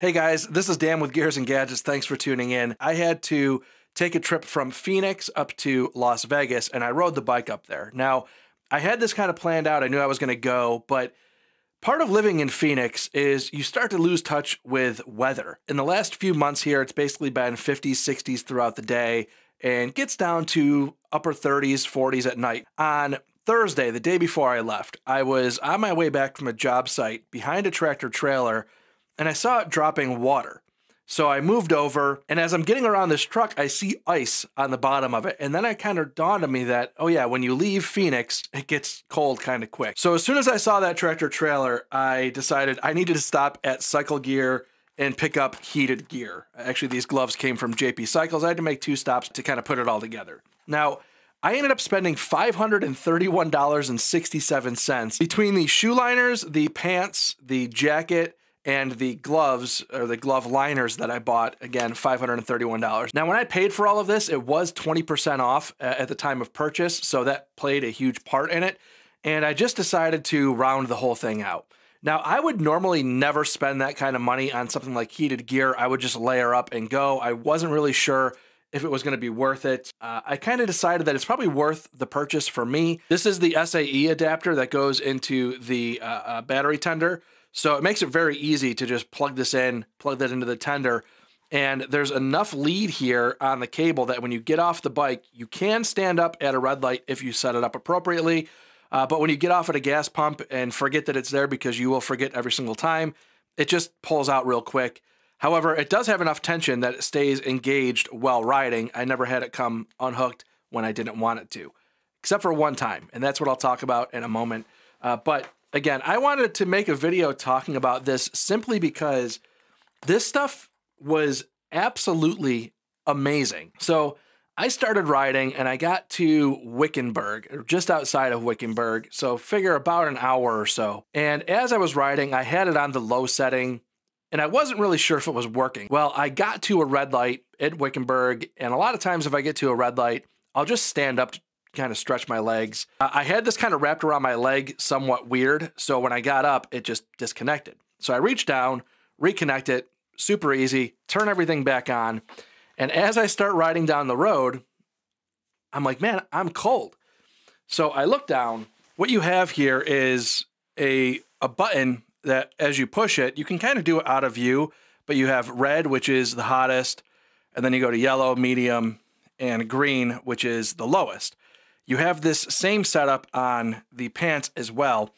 Hey guys, this is Dan with Gears and Gadgets. Thanks for tuning in. I had to take a trip from Phoenix up to Las Vegas and I rode the bike up there. Now, I had this kind of planned out. I knew I was going to go, but part of living in Phoenix is you start to lose touch with weather. In the last few months here, it's basically been 50s, 60s throughout the day and gets down to upper 30s, 40s at night. On Thursday, the day before I left, I was on my way back from a job site behind a tractor trailer and I saw it dropping water. So I moved over, and as I'm getting around this truck, I see ice on the bottom of it. And then it kind of dawned on me that, oh yeah, when you leave Phoenix, it gets cold kind of quick. So as soon as I saw that tractor trailer, I decided I needed to stop at Cycle Gear and pick up heated gear. Actually, these gloves came from J&P Cycles. I had to make two stops to kind of put it all together. Now, I ended up spending $531.67 between the shoe liners, the pants, the jacket, and the gloves, or the glove liners that I bought, again, $531. Now, when I paid for all of this, it was 20% off at the time of purchase, so that played a huge part in it, and I just decided to round the whole thing out. Now, I would normally never spend that kind of money on something like heated gear. I would just layer up and go. I wasn't really sure if it was going to be worth it. I kind of decided that it's probably worth the purchase for me. This is the SAE adapter that goes into the battery tender. So it makes it very easy to just plug this in, plug that into the tender, and there's enough lead here on the cable that when you get off the bike, you can stand up at a red light if you set it up appropriately, but when you get off at a gas pump and forget that it's there, because you will forget every single time, it just pulls out real quick. However, it does have enough tension that it stays engaged while riding. I never had it come unhooked when I didn't want it to, except for one time, and that's what I'll talk about in a moment, but again, I wanted to make a video talking about this simply because this stuff was absolutely amazing. So I started riding and I got to Wickenburg, or just outside of Wickenburg, so figure about an hour or so. And as I was riding, I had it on the low setting and I wasn't really sure if it was working. Well, I got to a red light at Wickenburg, and a lot of times if I get to a red light, I'll just stand up to kind of stretch my legs. I had this kind of wrapped around my leg somewhat weird, so when I got up, it just disconnected. So I reached down, reconnect it, super easy, turn everything back on, and as I start riding down the road, I'm like, man, I'm cold. So I look down. What you have here is a button that as you push it, you can kind of do it out of view, but you have red, which is the hottest, and then you go to yellow, medium, and green, which is the lowest. You have this same setup on the pants as well.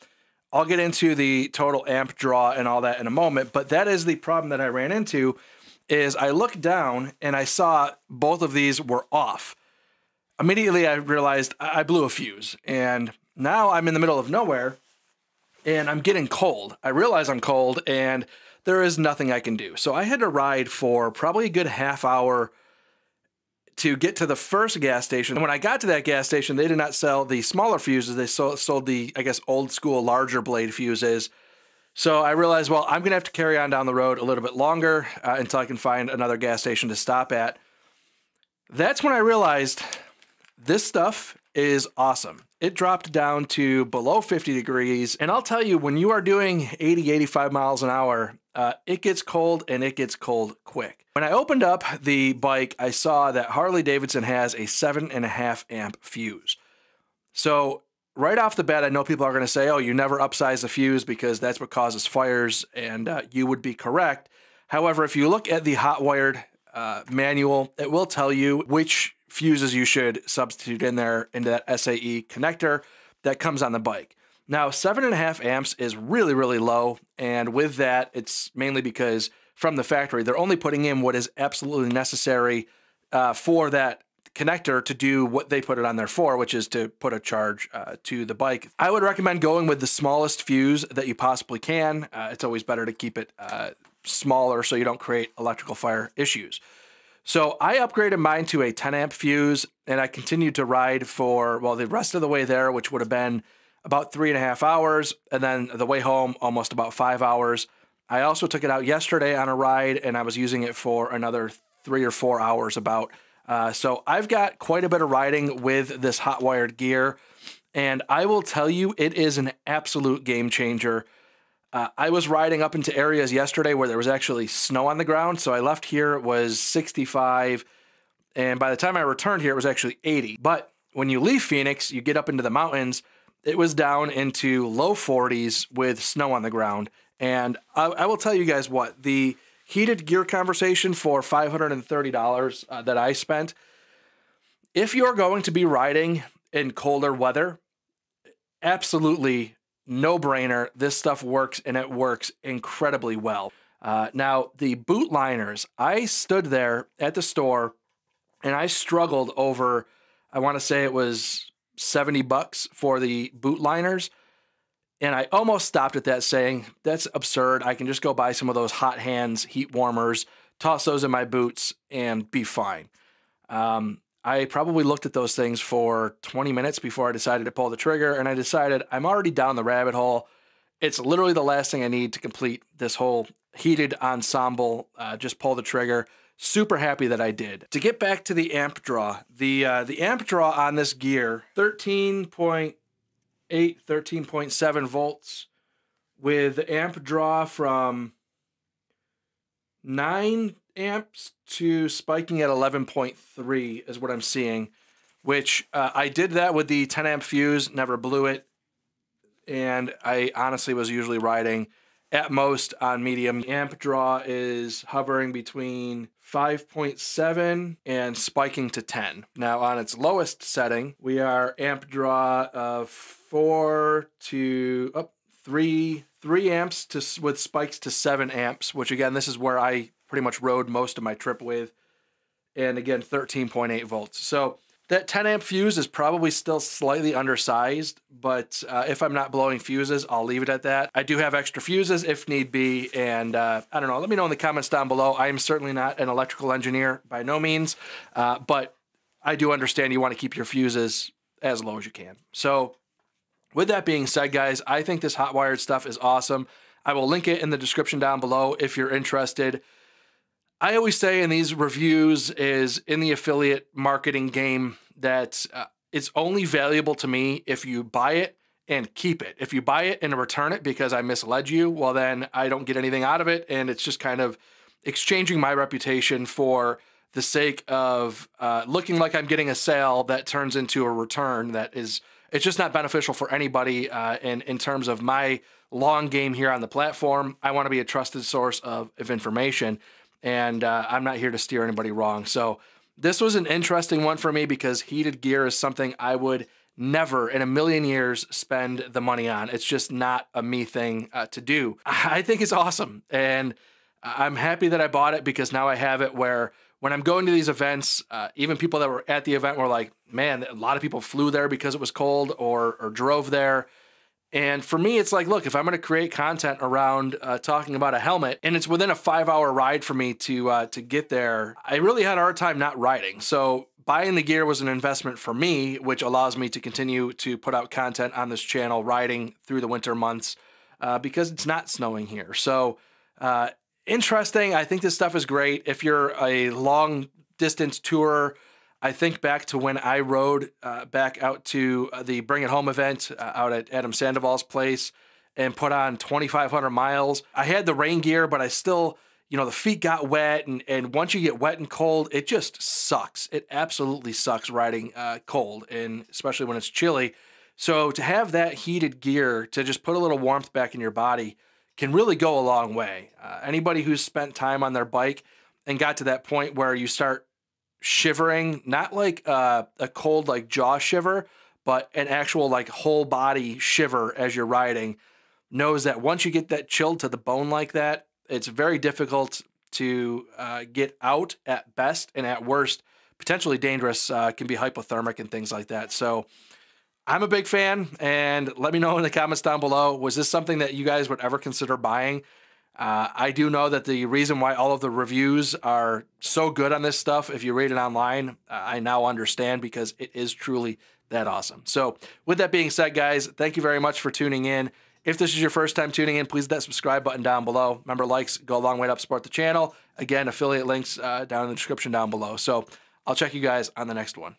I'll get into the total amp draw and all that in a moment, but that is the problem that I ran into, is I looked down and I saw both of these were off. Immediately I realized I blew a fuse, and now I'm in the middle of nowhere and I'm getting cold. I realize I'm cold and there is nothing I can do. So I had to ride for probably a good half hour to get to the first gas station. And when I got to that gas station, they did not sell the smaller fuses. They sold the, I guess, old school larger blade fuses. So I realized, well, I'm gonna have to carry on down the road a little bit longer until I can find another gas station to stop at. That's when I realized this stuff is awesome. It dropped down to below 50 degrees. And I'll tell you, when you are doing 80, 85 miles an hour, it gets cold, and it gets cold quick. When I opened up the bike, I saw that Harley-Davidson has a 7.5 amp fuse. So right off the bat, I know people are going to say, oh, you never upsize the fuse because that's what causes fires, and you would be correct. However, if you look at the Hotwired manual, it will tell you which fuses you should substitute in there into that SAE connector that comes on the bike. Now, 7.5 amps is really, really low, and with that, it's mainly because from the factory, they're only putting in what is absolutely necessary for that connector to do what they put it on there for, which is to put a charge to the bike. I would recommend going with the smallest fuse that you possibly can. It's always better to keep it smaller so you don't create electrical fire issues. So I upgraded mine to a 10 amp fuse, and I continued to ride for, well, the rest of the way there, which would have been about 3.5 hours, and then the way home, almost about 5 hours. I also took it out yesterday on a ride, and I was using it for another 3 or 4 hours about. So I've got quite a bit of riding with this Hotwired gear, and I will tell you, it is an absolute game changer. I was riding up into areas yesterday where there was actually snow on the ground. So I left here, it was 65. And by the time I returned here, it was actually 80. But when you leave Phoenix, you get up into the mountains, it was down into low 40s with snow on the ground. And I will tell you guys what, the heated gear conversation for $530 that I spent, if you're going to be riding in colder weather, absolutely no brainer. This stuff works, and it works incredibly well. Now, the boot liners, I stood there at the store and I struggled over, I want to say it was $70 for the boot liners. And I almost stopped at that saying, that's absurd. I can just go buy some of those hot hands heat warmers, toss those in my boots and be fine. I probably looked at those things for 20 minutes before I decided to pull the trigger. And I decided I'm already down the rabbit hole. It's literally the last thing I need to complete this whole heated ensemble. Just pull the trigger. Super happy that I did. To get back to the amp draw, the amp draw on this gear, 13.8, 13.7 volts with amp draw from 9 amps to spiking at 11.3 is what I'm seeing, which I did that with the 10 amp fuse, never blew it. And I honestly was usually riding at most on medium. Amp draw is hovering between 5.7 and spiking to 10. Now on its lowest setting, we are amp draw of 3 amps to, with spikes to 7 amps, which again, this is where I pretty much rode most of my trip with. And again, 13.8 volts. So that 10 amp fuse is probably still slightly undersized, but if I'm not blowing fuses, I'll leave it at that. I do have extra fuses if need be, and I don't know, let me know in the comments down below. I am certainly not an electrical engineer by no means, but I do understand you want to keep your fuses as low as you can. So with that being said, guys, I think this Hotwired stuff is awesome. I will link it in the description down below if you're interested. I always say in these reviews is in the affiliate marketing game that it's only valuable to me if you buy it and keep it. If you buy it and return it because I misled you, well then I don't get anything out of it, and it's just kind of exchanging my reputation for the sake of looking like I'm getting a sale that turns into a return that is, it's just not beneficial for anybody in terms of my long game here on the platform. I want to be a trusted source of information. And I'm not here to steer anybody wrong. So this was an interesting one for me because heated gear is something I would never in a million years spend the money on. It's just not a me thing to do. I think it's awesome. And I'm happy that I bought it because now I have it where when I'm going to these events, even people that were at the event were like, man, a lot of people flew there because it was cold or drove there. And for me, it's like, look, if I'm going to create content around talking about a helmet and it's within a 5-hour ride for me to get there, I really had a hard time not riding. So buying the gear was an investment for me, which allows me to continue to put out content on this channel riding through the winter months because it's not snowing here. So interesting. I think this stuff is great. If you're a long distance tourer, I think back to when I rode back out to the Bring It Home event out at Adam Sandoval's place and put on 2,500 miles. I had the rain gear, but I still, you know, the feet got wet. And once you get wet and cold, it just sucks. It absolutely sucks riding cold, and especially when it's chilly. So to have that heated gear to just put a little warmth back in your body can really go a long way. Anybody who's spent time on their bike and got to that point where you start shivering, not like a cold like jaw shiver, but an actual like whole body shiver as you're riding, knows that once you get that chilled to the bone like that, it's very difficult to get out at best, and at worst, potentially dangerous, can be hypothermic and things like that. So I'm a big fan, and let me know in the comments down below, was this something that you guys would ever consider buying? I do know that the reason why all of the reviews are so good on this stuff, if you read it online, I now understand because it is truly that awesome. So with that being said, guys, thank you very much for tuning in. If this is your first time tuning in, please hit that subscribe button down below. Remember, likes go a long way to support the channel. Again, affiliate links down in the description down below. So I'll check you guys on the next one.